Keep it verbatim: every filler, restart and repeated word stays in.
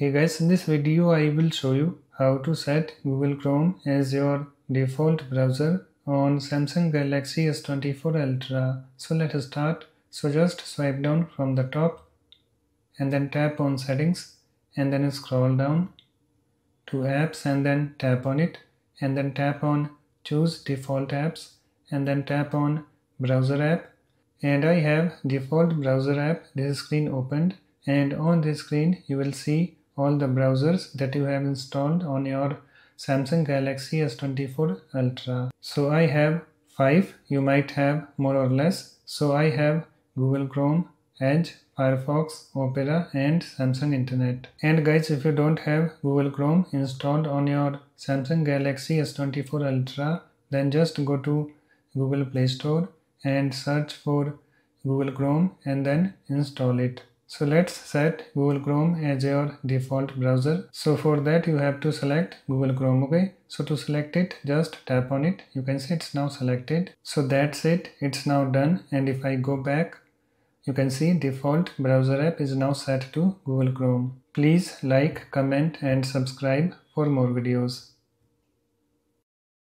Hey guys, in this video I will show you how to set Google Chrome as your default browser on Samsung Galaxy S twenty-four Ultra. So let us start. So just swipe down from the top and then tap on settings and then scroll down to apps and then tap on it and then tap on choose default apps and then tap on browser app, and I have default browser app this screen opened, and on this screen you will see all the browsers that you have installed on your Samsung Galaxy S twenty-four Ultra. So I have five, you might have more or less. So I have Google Chrome, Edge, Firefox, Opera and Samsung Internet. And guys, if you don't have Google Chrome installed on your Samsung Galaxy S twenty-four Ultra, then just go to Google Play Store and search for Google Chrome and then install it. So let's set Google Chrome as your default browser. So for that you have to select Google Chrome, okay? So to select it, just tap on it. You can see it's now selected. So that's it, it's now done. And if I go back, you can see default browser app is now set to Google Chrome. Please like, comment and subscribe for more videos.